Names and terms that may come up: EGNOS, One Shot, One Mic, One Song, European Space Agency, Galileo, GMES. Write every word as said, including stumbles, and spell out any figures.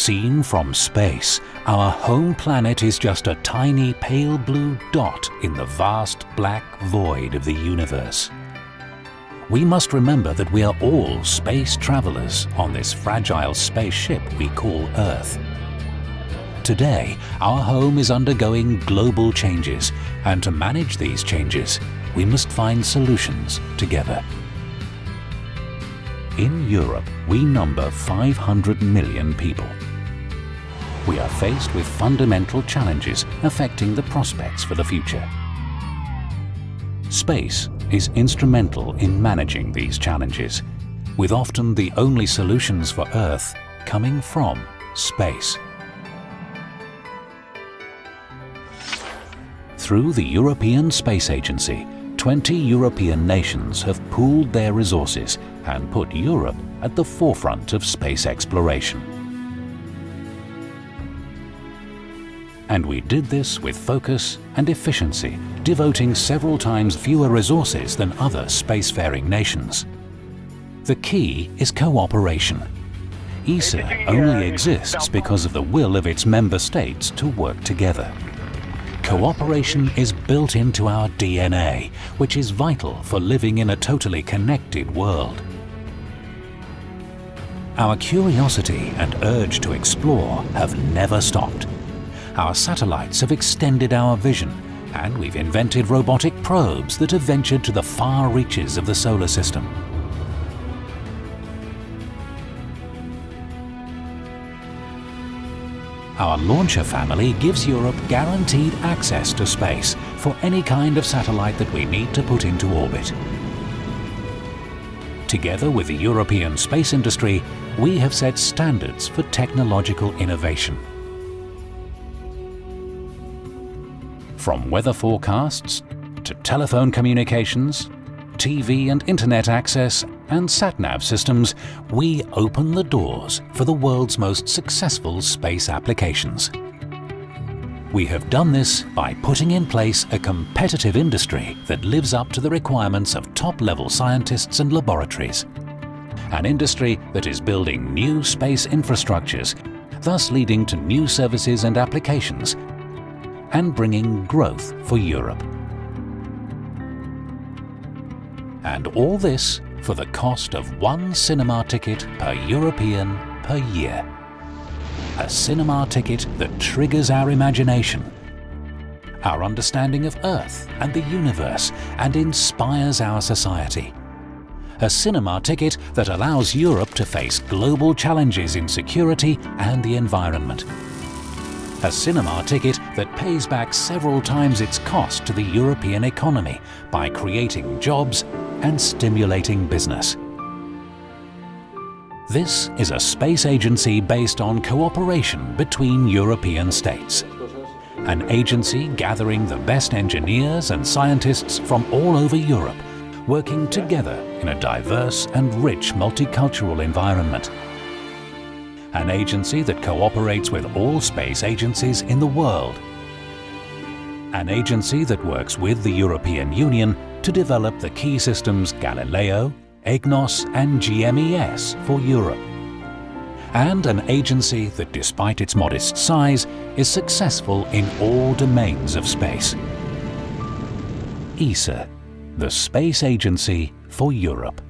Seen from space, our home planet is just a tiny pale blue dot in the vast black void of the universe. We must remember that we are all space travelers on this fragile spaceship we call Earth. Today, our home is undergoing global changes, and to manage these changes, we must find solutions together. In Europe, we number five hundred million people. We are faced with fundamental challenges affecting the prospects for the future. Space is instrumental in managing these challenges, with often the only solutions for Earth coming from space. Through the European Space Agency, twenty European nations have pooled their resources and put Europe at the forefront of space exploration. And we did this with focus and efficiency, devoting several times fewer resources than other spacefaring nations. The key is cooperation. E S A only exists because of the will of its member states to work together. Cooperation is built into our D N A, which is vital for living in a totally connected world. Our curiosity and urge to explore have never stopped. Our satellites have extended our vision, and we've invented robotic probes that have ventured to the far reaches of the solar system. Our launcher family gives Europe guaranteed access to space for any kind of satellite that we need to put into orbit. Together with the European space industry, we have set standards for technological innovation. From weather forecasts, to telephone communications, T V and internet access, and satnav systems, we open the doors for the world's most successful space applications. We have done this by putting in place a competitive industry that lives up to the requirements of top-level scientists and laboratories. An industry that is building new space infrastructures, thus leading to new services and applications, and bringing growth for Europe. And all this for the cost of one cinema ticket per European per year. A cinema ticket that triggers our imagination, our understanding of Earth and the universe, and inspires our society. A cinema ticket that allows Europe to face global challenges in security and the environment. A cinema ticket that pays back several times its cost to the European economy by creating jobs and stimulating business. This is a space agency based on cooperation between European states. An agency gathering the best engineers and scientists from all over Europe, working together in a diverse and rich multicultural environment. An agency that cooperates with all space agencies in the world. An agency that works with the European Union to develop the key systems Galileo, EGNOS and G M E S for Europe. And an agency that, despite its modest size, is successful in all domains of space. E S A, the Space Agency for Europe.